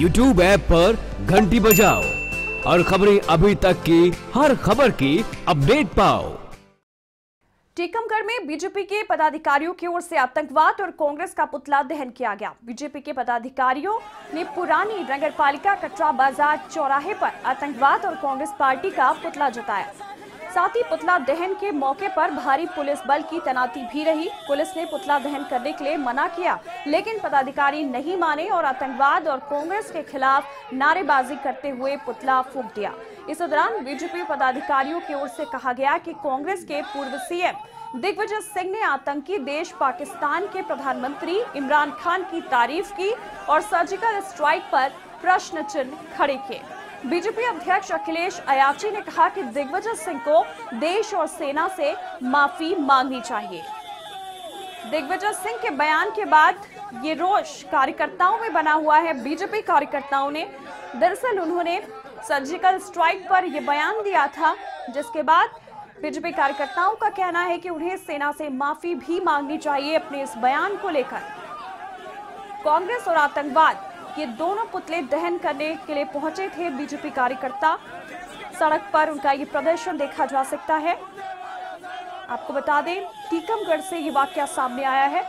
YouTube app पर घंटी बजाओ और खबरें अभी तक की हर खबर की अपडेट पाओ। टीकमगढ़ में बीजेपी के पदाधिकारियों की ओर से आतंकवाद और कांग्रेस का पुतला दहन किया गया। बीजेपी के पदाधिकारियों ने पुरानी नगरपालिका कटरा बाजार चौराहे पर आतंकवाद और कांग्रेस पार्टी का पुतला जताया। साथ ही पुतला दहन के मौके पर भारी पुलिस बल की तैनाती भी रही। पुलिस ने पुतला दहन करने के लिए मना किया, लेकिन पदाधिकारी नहीं माने और आतंकवाद और कांग्रेस के खिलाफ नारेबाजी करते हुए पुतला फूंक दिया। इस दौरान बीजेपी पदाधिकारियों की ओर से कहा गया कि कांग्रेस के पूर्व सीएम दिग्विजय सिंह ने आतंकी देश पाकिस्तान के प्रधानमंत्री इमरान खान की तारीफ की और सर्जिकल स्ट्राइक पर प्रश्न चिन्ह खड़े किए। बीजेपी अध्यक्ष अखिलेश अयाची ने कहा कि दिग्विजय सिंह को देश और सेना से माफी मांगनी चाहिए। दिग्विजय सिंह के बयान के बाद ये रोष कार्यकर्ताओं में बना हुआ है। बीजेपी कार्यकर्ताओं ने दरअसल उन्होंने सर्जिकल स्ट्राइक पर यह बयान दिया था, जिसके बाद बीजेपी कार्यकर्ताओं का कहना है कि उन्हें सेना से माफी भी मांगनी चाहिए। अपने इस बयान को लेकर कांग्रेस और आतंकवाद ये दोनों पुतले दहन करने के लिए पहुंचे थे बीजेपी कार्यकर्ता। सड़क पर उनका ये प्रदर्शन देखा जा सकता है। आपको बता दें, टीकमगढ़ से ये वाकया सामने आया है।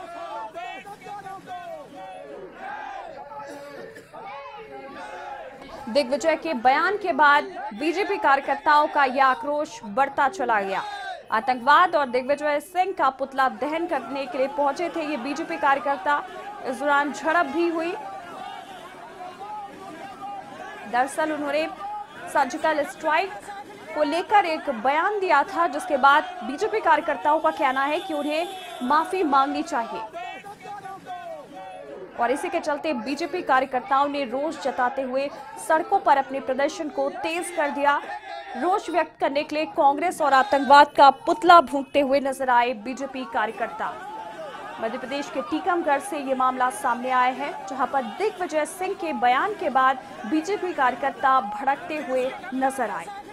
दिग्विजय के बयान के बाद बीजेपी कार्यकर्ताओं का यह आक्रोश बढ़ता चला गया। आतंकवाद और दिग्विजय सिंह का पुतला दहन करने के लिए पहुंचे थे ये बीजेपी कार्यकर्ता। इस दौरान झड़प भी हुई। दरअसल उन्होंने सर्जिकल स्ट्राइक को लेकर एक बयान दिया था, जिसके बाद बीजेपी कार्यकर्ताओं का कहना है कि उन्हें माफी मांगनी चाहिए और इसी के चलते बीजेपी कार्यकर्ताओं ने रोष जताते हुए सड़कों पर अपने प्रदर्शन को तेज कर दिया। रोष व्यक्त करने के लिए कांग्रेस और आतंकवाद का पुतला भूंकते हुए नजर आए बीजेपी कार्यकर्ता। मध्य प्रदेश के टीकमगढ़ से ये मामला सामने आया है, जहां पर दिग्विजय सिंह के बयान के बाद बीजेपी कार्यकर्ता भड़कते हुए नजर आए।